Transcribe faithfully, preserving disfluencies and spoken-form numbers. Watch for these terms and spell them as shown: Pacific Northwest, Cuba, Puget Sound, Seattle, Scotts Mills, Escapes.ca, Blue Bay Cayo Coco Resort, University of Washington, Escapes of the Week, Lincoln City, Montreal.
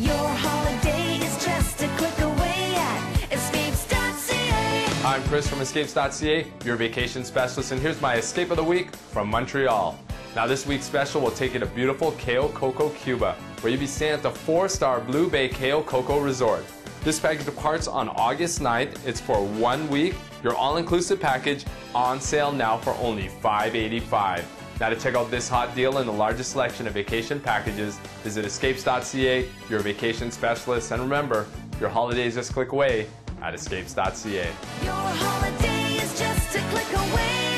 Your holiday is just a click away at Escapes dot C A. I'm Chris from Escapes dot C A, your vacation specialist, and here's my escape of the week from Montreal. Now this week's special will take you to beautiful Cayo Coco, Cuba, where you'll be staying at the four-star Blue Bay Cayo Coco Resort. This package departs on August ninth. It's for one week. Your all-inclusive package on sale now for only five eighty-five. Now to check out this hot deal and the largest selection of vacation packages, visit Escapes dot C A, your vacation specialist, and remember, your holiday is just a click away at Escapes dot C A. Your holiday is just a click away.